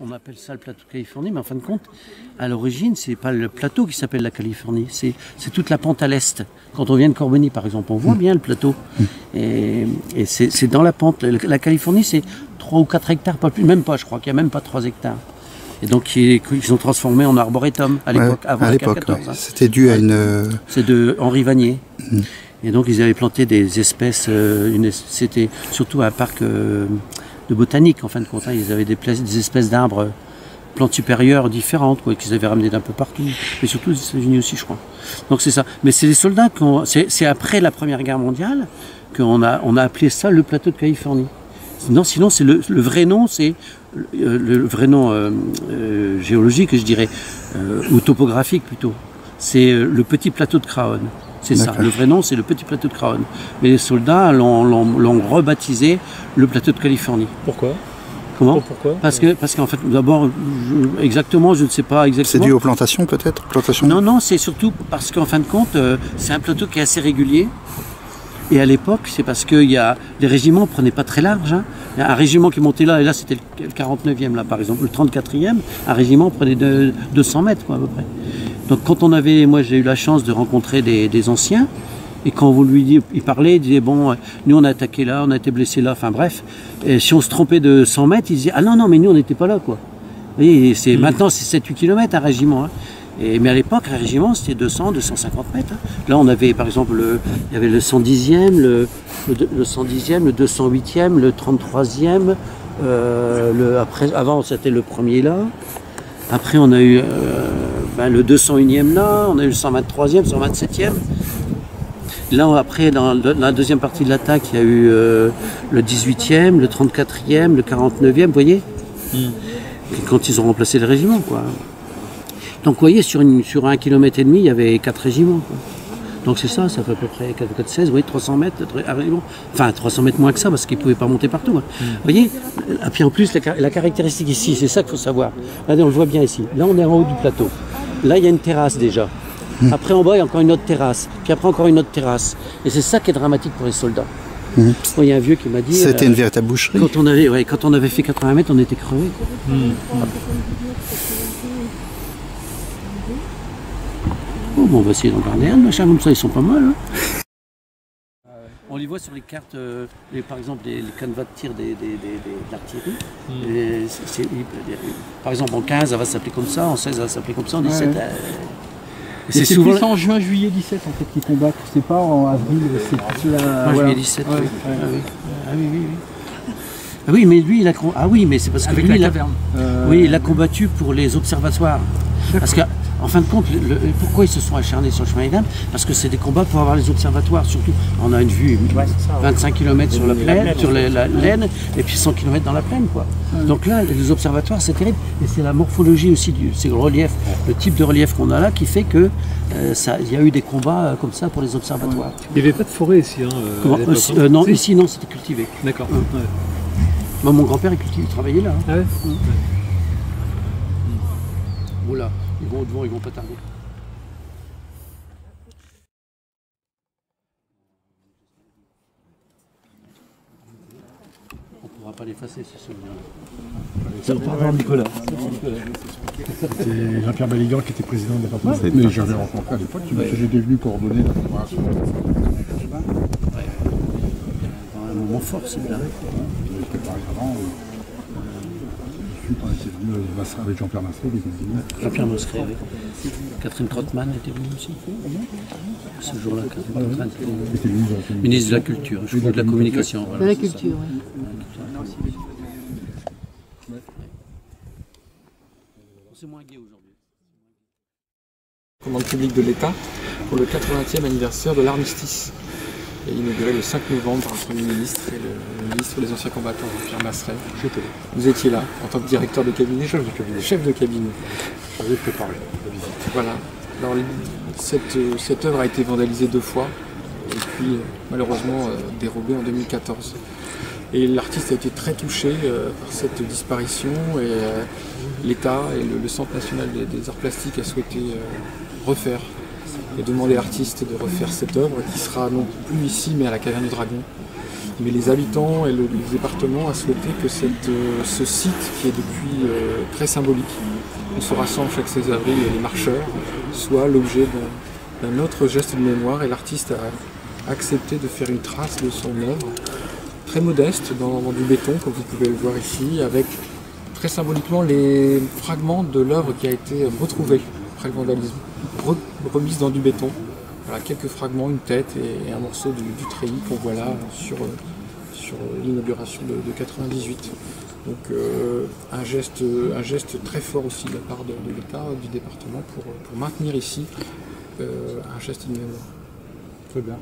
On appelle ça le plateau de Californie, mais en fin de compte, à l'origine, c'est pas le plateau qui s'appelle la Californie, c'est toute la pente à l'est. Quand on vient de Corbeny, par exemple, on voit bien le plateau. Et c'est dans la pente. La Californie, c'est 3 ou 4 hectares, pas plus, même pas, je crois qu'il n'y a même pas 3 hectares. Et donc, ils ont transformé en arboretum à l'époque, avant 1914. Ouais. Hein. C'était dû à une... C'est de Henri Vanier. Et donc, ils avaient planté des espèces, c'était surtout un parc... de botanique en fin de compte, hein. Ils avaient des espèces d'arbres, plantes supérieures différentes qu'ils avaient ramenées d'un peu partout, mais surtout des États-Unis aussi je crois. Donc c'est ça, mais c'est les soldats, c'est après la Première Guerre mondiale qu'on a appelé ça le plateau de Californie. Non, sinon c'est le vrai nom, c'est le vrai nom géologique je dirais, ou topographique plutôt, c'est le petit plateau de Craonne. C'est ça, le vrai nom c'est le petit plateau de Craonne. Mais les soldats l'ont rebaptisé le plateau de Californie. Pourquoi? Comment? Pourquoi? Parce qu'en fait, d'abord, exactement, je ne sais pas exactement. C'est dû aux plantations peut-être? Non, non, c'est surtout parce qu'en fin de compte, c'est un plateau qui est assez régulier. Et à l'époque, c'est parce que les régiments ne prenaient pas très large. Hein. Un régiment qui montait là, et là c'était le 49e, là, par exemple, le 34e, un régiment prenait 200 mètres quoi, à peu près. Donc quand on avait, moi j'ai eu la chance de rencontrer des anciens, et quand vous il parlait, il disait bon, nous on a attaqué là, on a été blessé là, enfin bref, et si on se trompait de 100 mètres, il disait ah non, non, mais nous on n'était pas là quoi. Vous voyez, maintenant c'est 7-8 km un régiment. Hein. Mais à l'époque, un régiment, c'était 200, 250 mètres. Hein. Là, on avait, par exemple, il y avait le 110e, le 110e, le 208e, le 33e. Avant, c'était le premier là. Après, on a eu le 201e là. On a eu le 123e, 127e. Là, après, dans la deuxième partie de l'attaque, il y a eu le 18e, le 34e, le 49e, vous voyez. Quand ils ont remplacé le régiment, quoi. Donc vous voyez, sur 1,5 km, il y avait 4 régiments. Quoi. Donc c'est ça fait à peu près 4,16, vous voyez, 300 mètres, enfin 300 mètres moins que ça, parce qu'ils ne pouvaient pas monter partout. Hein. Vous voyez, et puis en plus, la caractéristique ici, c'est ça qu'il faut savoir. Là, on le voit bien ici. Là, on est en haut du plateau. Là, il y a une terrasse déjà. Après, en bas, il y a encore une autre terrasse. Puis après, encore une autre terrasse. Et c'est ça qui est dramatique pour les soldats. Il y a un vieux qui m'a dit... C'était une véritable boucherie. Quand on avait fait 80 mètres, on était crevés. Bon, on va essayer d'en garder un, machin comme ça, ils sont pas mal. Hein. On les voit sur les cartes, par exemple, les canevas de tir d'artillerie. Par exemple, en 15, elle va s'appeler comme ça, en 16, elle va s'appeler comme ça, en 17. C'est souvent plus en juin-juillet 17 en fait qu'ils combattent, c'est pas en avril, c'est plus la... Juillet 17, ouais, oui. Ah oui. Ah oui, mais lui, c'est parce que lui, il a combattu pour les observatoires. Parce que, en fin de compte, pourquoi ils se sont acharnés sur le chemin des Dames? Parce que c'est des combats pour avoir les observatoires, surtout. On a une vue 25 km sur la plaine, sur la laine, et puis 100 km dans la plaine, quoi. Donc là, les observatoires, c'est terrible. Et c'est la morphologie aussi, c'est le relief, le type de relief qu'on a là, qui fait que il y a eu des combats comme ça pour les observatoires. Il n'y avait pas de forêt ici, hein? Non, ici, non, c'était cultivé. D'accord. Bah, mon grand-père, il travaillait là. Hein. Ah ouais. Oh là, ils vont devant, ils vont pas tarder. On ne pourra pas l'effacer, ce souvenir-là. Ça repart vers Nicolas. C'est Jean-Pierre Béligan qui était président de la partie. Ouais, mais j'avais rencontré à l'époque, j'étais venu coordonner la formation. Un moment fort, c'est bien. Quand il était venu avec Jean-Pierre Masseret, Jean-Pierre Masseret, oui. Catherine Trottmann était venue aussi. Ce jour-là, Catherine Trottmann était ministre de la Culture, je crois, de la Communication. Voilà, de la Culture, oui. C'est moins gai aujourd'hui. Commande publique de l'État pour le 80e anniversaire de l'armistice. Et inauguré le 5 novembre par le Premier ministre et le ministre des Anciens Combattants, Jean-Pierre Masseret. J'étais là. Vous étiez là, en tant que directeur de cabinet, chef de cabinet. J'avais préparé la visite. Voilà. Alors, cette œuvre a été vandalisée 2 fois, et puis malheureusement dérobée en 2014. Et l'artiste a été très touché par cette disparition, et l'État et le Centre national des arts plastiques a souhaité refaire et demander à l'artiste de refaire cette œuvre qui sera non plus ici mais à la Caverne du Dragon mais les habitants et le département a souhaité que ce site, qui est depuis très symbolique, on se rassemble chaque 16 avril et les marcheurs, soit l'objet d'un autre geste de mémoire, et l'artiste a accepté de faire une trace de son œuvre, très modeste, dans du béton, comme vous pouvez le voir ici, avec très symboliquement les fragments de l'œuvre qui a été retrouvée après le vandalisme, remise dans du béton. Voilà, quelques fragments, une tête et un morceau du treillis qu'on voit là sur l'inauguration de 98. Donc un geste très fort aussi de la part de l'État, du département, pour maintenir ici un geste de mémoire. Très bien.